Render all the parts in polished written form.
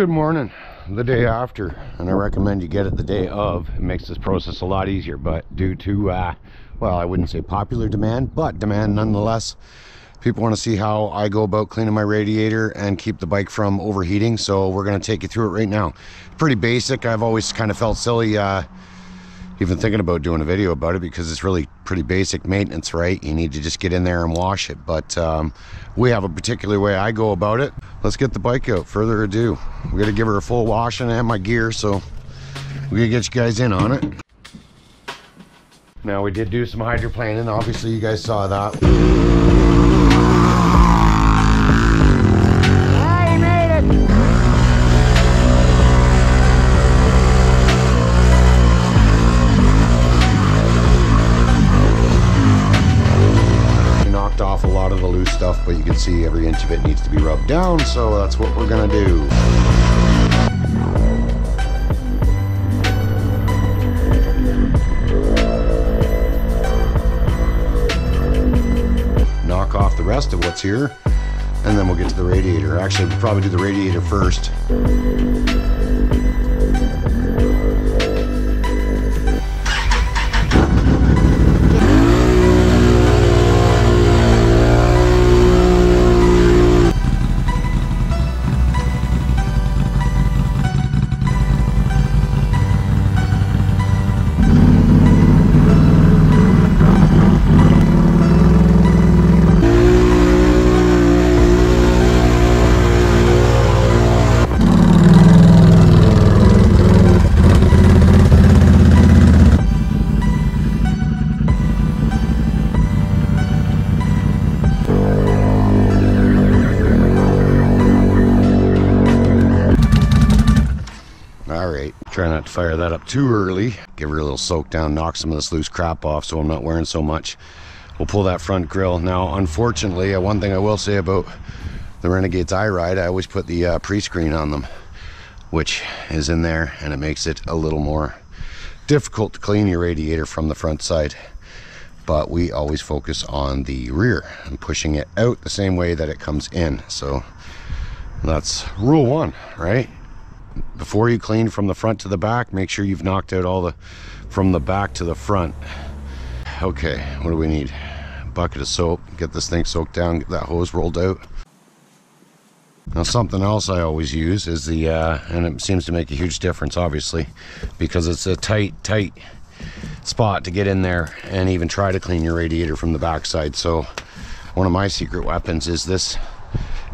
good morning the day after, and I recommend you get it the day of. It makes this process a lot easier, but due to well, I wouldn't say popular demand, but demand nonetheless, people want to see how I go about cleaning my radiator and keep the bike from overheating. So we're going to take you through it right now. Pretty basic. I've always kind of felt silly even thinking about doing a video about it, because it's really pretty basic maintenance, right? You need to just get in there and wash it, but we have a particular way I go about it. Let's get the bike out. Further ado, we got to give her a full wash, and I have my gear, so we're gonna get you guys in on it. Now, we did do some hydroplaning, obviously you guys saw that. Off a lot of the loose stuff, but you can see every inch of it needs to be rubbed down, so that's what we're gonna do. Knock off the rest of what's here, and then we'll get to the radiator. Actually, we'll probably do the radiator first. Try not to fire that up too early. Give her a little soak down, knock some of this loose crap off so I'm not wearing so much. We'll pull that front grill. Now, unfortunately, one thing I will say about the Renegade's I Ride, I always put the pre-screen on them, which is in there, and it makes it a little more difficult to clean your radiator from the front side. But we always focus on the rear and pushing it out the same way that it comes in. So that's rule one, right? Before you clean from the front to the back, make sure you've knocked out all the from the back to the front. Okay, what do we need? A bucket of soap, get this thing soaked down, get that hose rolled out. Now, something else I always use is the and it seems to make a huge difference, obviously, because it's a tight spot to get in there and even try to clean your radiator from the back side. So one of my secret weapons is this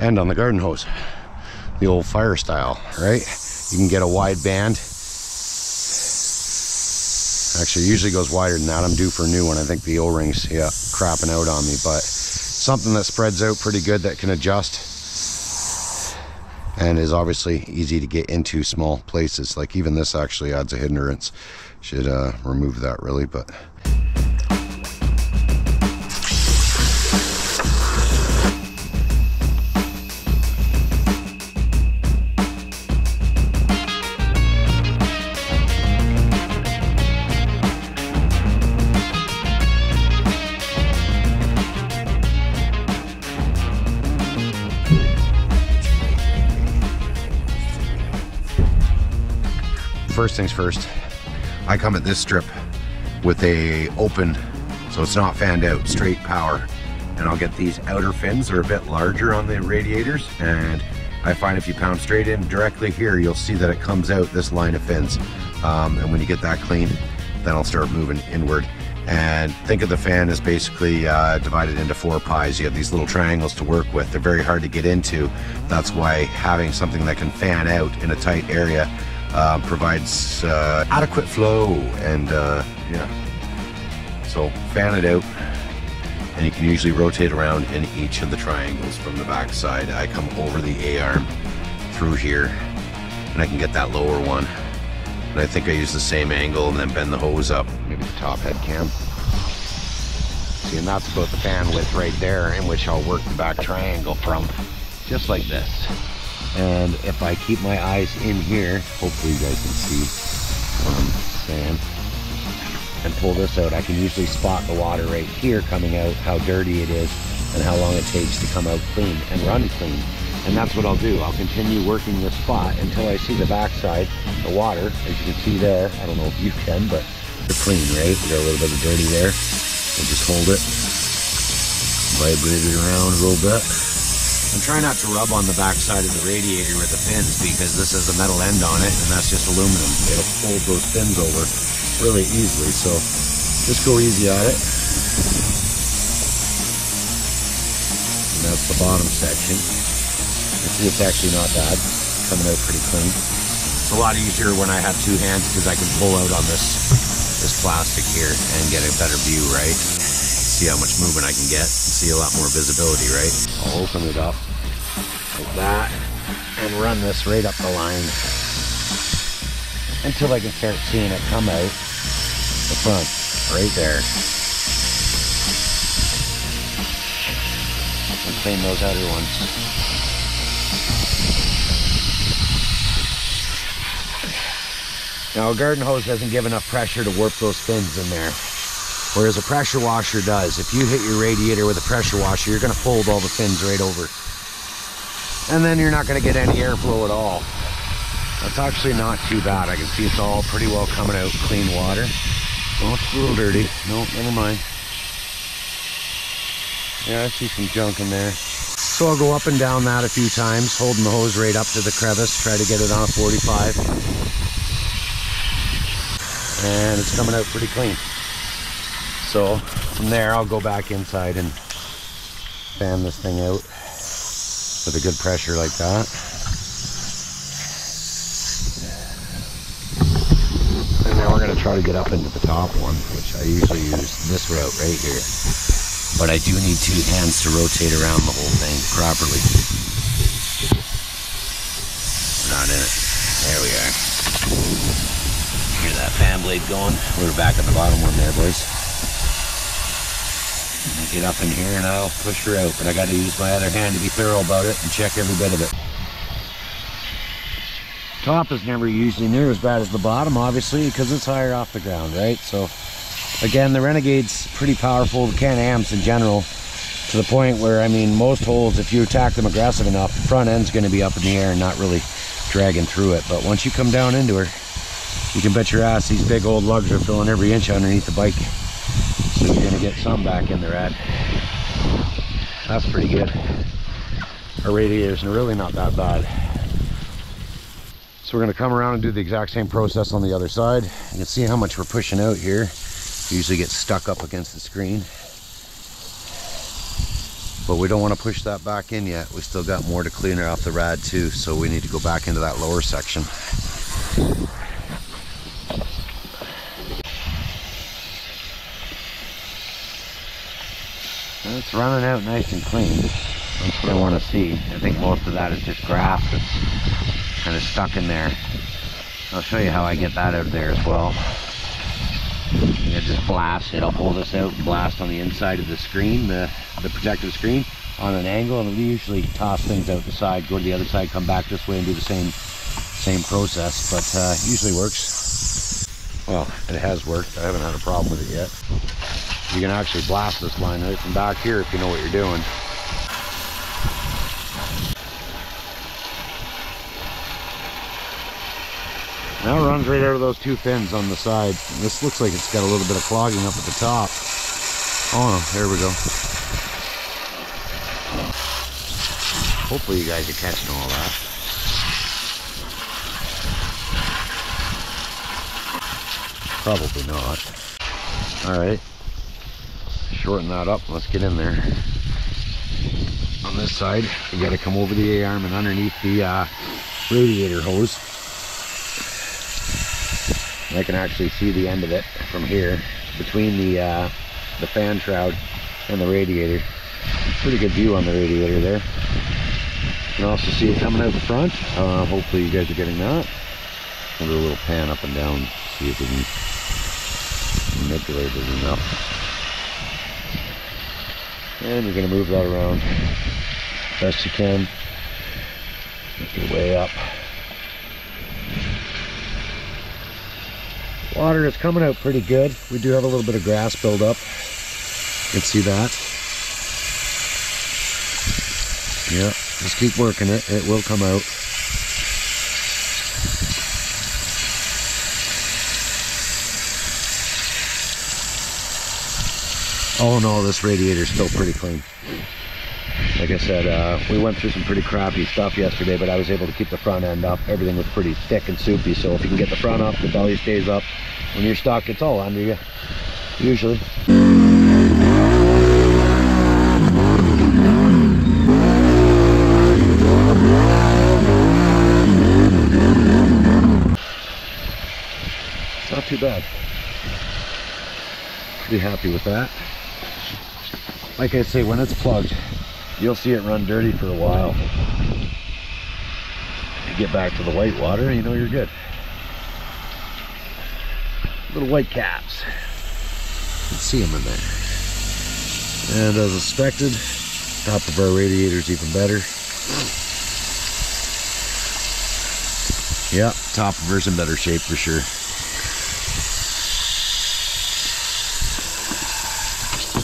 end on the garden hose, the old fire style, right? You can get a wide band. Actually, it usually goes wider than that. I'm due for a new one. I think the O-rings, yeah, crapping out on me, but something that spreads out pretty good, that can adjust and is obviously easy to get into small places. Like even this actually adds a hindrance. Should remove that, really, but. First things first, I come at this strip with a open, so it's not fanned out, straight power, and I'll get these outer fins. They're a bit larger on the radiators, and I find if you pound straight in directly here, you'll see that it comes out this line of fins, and when you get that clean, then I'll start moving inward. And think of the fan as basically divided into 4 pies. You have these little triangles to work with. They're very hard to get into. That's why having something that can fan out in a tight area provides adequate flow, and yeah, so fan it out, and you can usually rotate around in each of the triangles from the back side. I come over the A-arm through here, and I can get that lower one, and I think I use the same angle and then bend the hose up, maybe the top head cam. See, and that's about the fan width right there, in which I'll work the back triangle from, just like this. And if I keep my eyes in here, hopefully you guys can see what I'm saying, and pull this out, I can usually spot the water right here coming out, how dirty it is, and how long it takes to come out clean and run clean. And that's what I'll do. I'll continue working this spot until I see the backside, the water, as you can see there. I don't know if you can, but they're clean, right? We got a little bit of dirty there. We'll just hold it, vibrate it around a little bit. I'm trying not to rub on the backside of the radiator with the fins because this has a metal end on it, and that's just aluminum. It'll fold those fins over really easily, so just go easy on it. And that's the bottom section. You see it's actually not bad, coming out pretty clean. It's a lot easier when I have two hands because I can pull out on this plastic here and get a better view, right? See how much movement I can get, see a lot more visibility, right? I'll open it up like that and run this right up the line until I can start seeing it come out the front, right there. And clean those outer ones. Now a garden hose doesn't give enough pressure to warp those fins in there, whereas a pressure washer does. If you hit your radiator with a pressure washer, you're going to fold all the fins right over. And then you're not going to get any airflow at all. That's actually not too bad. I can see it's all pretty well coming out clean water. Oh, it's a little dirty. No, never mind. Yeah, I see some junk in there. So I'll go up and down that a few times, holding the hose right up to the crevice, try to get it on a 45. And it's coming out pretty clean. So from there, I'll go back inside and fan this thing out with a good pressure like that. And now we're gonna try to get up into the top one, which I usually use this route right here. But I do need two hands to rotate around the whole thing properly. We're not in it. There we are. Hear that fan blade going? We were back at the bottom one there, boys. I get up in here and I'll push her out, but I got to use my other hand to be thorough about it and check every bit of it. Top is never usually near as bad as the bottom, obviously, because it's higher off the ground, right? So again, the Renegade's pretty powerful, the Can-Am's in general, to the point where, I mean, most holes, if you attack them aggressive enough, the front end's going to be up in the air and not really dragging through it. But once you come down into her, you can bet your ass these big old lugs are filling every inch underneath the bike. So you're going to get some back in the rad. That's pretty good. Our radiators are really not that bad. So we're going to come around and do the exact same process on the other side. You can see how much we're pushing out here. It usually gets stuck up against the screen. But we don't want to push that back in yet. We still got more to clean off the rad too. So we need to go back into that lower section. It's running out nice and clean. That's what I want to see. I think most of that is just grass that's kind of stuck in there. I'll show you how I get that out of there as well. I just blast. It'll pull this out and blast on the inside of the screen, the protective screen, on an angle, and we usually toss things out the side, go to the other side, come back this way, and do the same process. But usually works. Well, it has worked. I haven't had a problem with it yet. You can actually blast this line right from back here if you know what you're doing. Now it runs right out of those two fins on the side. This looks like it's got a little bit of clogging up at the top. Oh, there we go. Hopefully you guys are catching all that. Probably not. All right. Shorten that up. Let's get in there. On this side, we got to come over the A-arm and underneath the radiator hose. And I can actually see the end of it from here, between the fan shroud and the radiator. Pretty good view on the radiator there. You can also see it coming out the front. Hopefully you guys are getting that. I'll do a little pan up and down, see if we can manipulate it enough. And you're going to move that around best you can. Make your way up. Water is coming out pretty good. We do have a little bit of grass build up. You can see that. Yeah, Just keep working it, it will come out. All in all, this radiator's still pretty clean. Like I said, we went through some pretty crappy stuff yesterday, but I was able to keep the front end up. Everything was pretty thick and soupy, so if you can get the front up, the belly stays up. When you're stuck, it's all under you, usually. It's not too bad. Pretty happy with that. Like I say, when it's plugged, you'll see it run dirty for a while. You get back to the white water, you know you're good. Little white caps. You can see them in there. And as expected, top of our radiator's even better. Yep, top of her's in better shape for sure.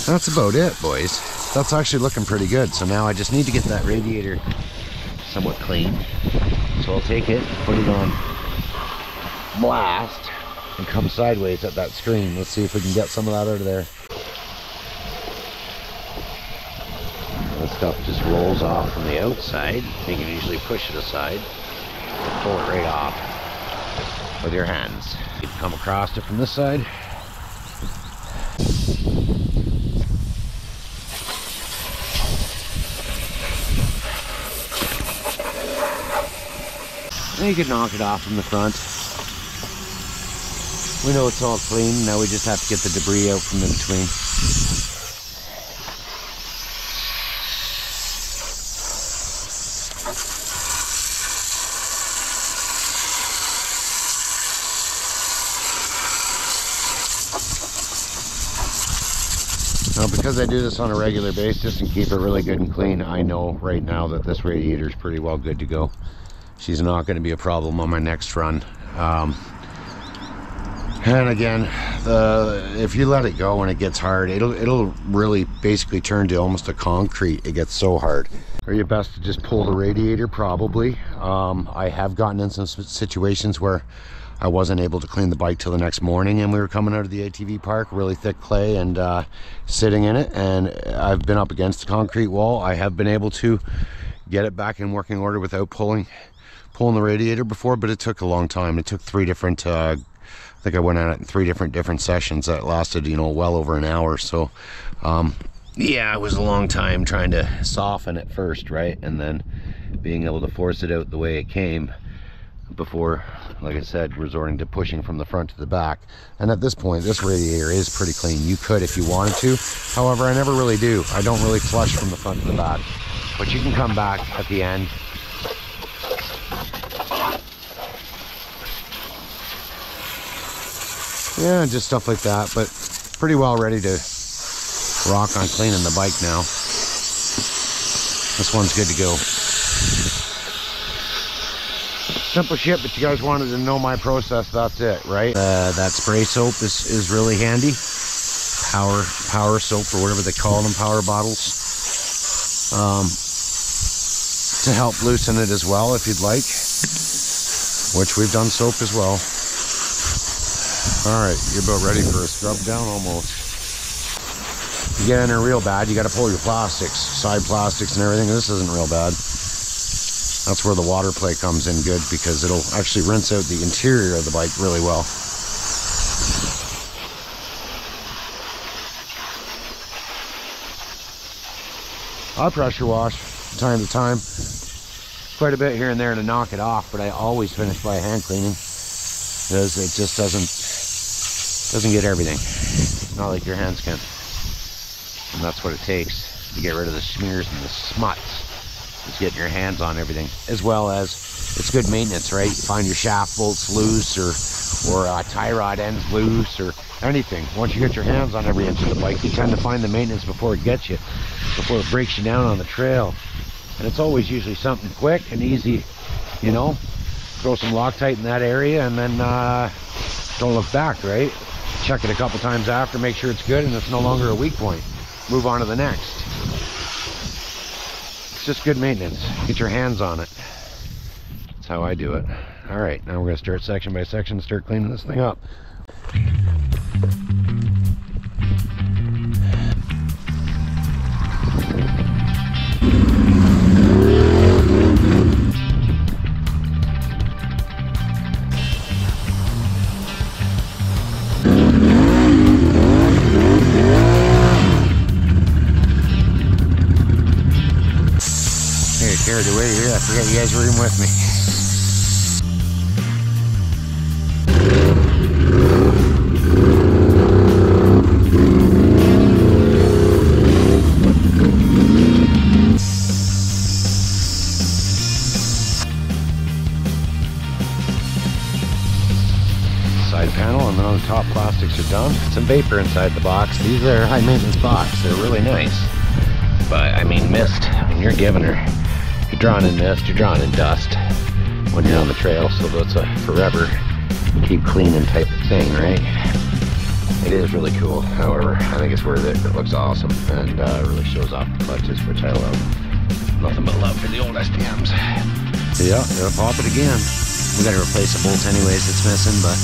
That's about it, boys. That's actually looking pretty good. So now I just need to get that radiator somewhat clean. So I'll take it, put it on blast, and come sideways at that screen. Let's see if we can get some of that out of there. This stuff just rolls off from the outside. You can usually push it aside and pull it right off with your hands. You can come across it from this side. You could knock it off from the front. We know it's all clean. Now we just have to get the debris out from in between. Now, because I do this on a regular basis and keep it really good and clean, I know right now that this radiator is pretty well good to go. She's not going to be a problem on my next run. And again, if you let it go when it gets hard, it'll really basically turn to almost a concrete. It gets so hard. Or your best to just pull the radiator probably. I have gotten in some situations where I wasn't able to clean the bike till the next morning, and we were coming out of the ATV park, really thick clay, and sitting in it, and I've been up against the concrete wall. I have been able to get it back in working order without pulling the radiator before, but it took a long time. It took three different I think I went at it in three different sessions that lasted, you know, well over an hour. So yeah, it was a long time trying to soften it first, right, and then being able to force it out the way it came before, like I said, resorting to pushing from the front to the back. And at this point, this radiator is pretty clean. You could if you wanted to. However, I never really do. I don't really flush from the front to the back, but you can come back at the end. Yeah, just stuff like that, but pretty well ready to rock on cleaning the bike now. This one's good to go. Simple shit, but you guys wanted to know my process, that's it, right? That spray soap is really handy. Power soap, or whatever they call them, power bottles. To help loosen it as well, if you'd like. Which we've done soap as well. Alright, you're about ready for a scrub down almost. You get in there real bad, you gotta pull your plastics, side plastics and everything. This isn't real bad. That's where the water play comes in good, because it'll actually rinse out the interior of the bike really well. I pressure wash from time to time. Quite a bit here and there to knock it off, but I always finish by hand cleaning. Because it just doesn't get everything, not like your hands can, and that's what it takes to get rid of the smears and the smuts, is getting your hands on everything, as well as it's good maintenance, right? You find your shaft bolts loose, or tie rod ends loose, or anything. Once you get your hands on every inch of the bike, you tend to find the maintenance before it gets you, before it breaks you down on the trail. And it's always usually something quick and easy, you know, throw some Loctite in that area, and then don't look back, right? Check it a couple times after, make sure it's good and it's no longer a weak point. Move on to the next. just good maintenance. Get your hands on it. That's how I do it. All right, now we're gonna start section by section, start cleaning this thing up. Carried away here. I forgot you guys were in with me. Top plastics are done. Some vapor inside the box. These are high maintenance box. They're really nice. But I mean mist. I mean, you're giving her. You're drawing in mist, you're drawing in dust when you're on the trail, so that's a forever keep cleaning type of thing, right? It is really cool, however. I think it's worth it. It looks awesome and really shows off the clutches, which I love. Nothing but love for the old STMs. Yeah, they'll pop it again. We gotta replace the bolts anyways, it's missing, but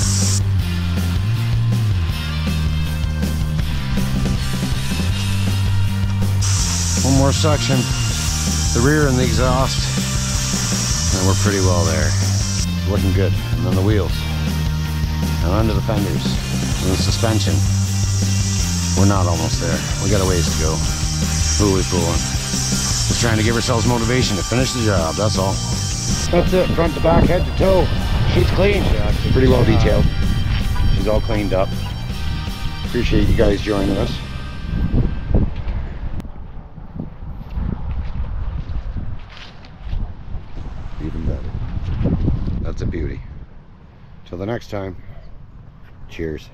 one more suction, the rear and the exhaust, and we're pretty well there. It's looking good. And then the wheels, and under the fenders, and the suspension. We're not almost there. We got a ways to go. Who are we fooling? Just trying to give ourselves motivation to finish the job, that's all. That's it, front to back, head to toe. She's clean. Yeah, pretty well detailed. She's all cleaned up. Appreciate you guys joining us. Even better. That's a beauty. Till the next time, cheers.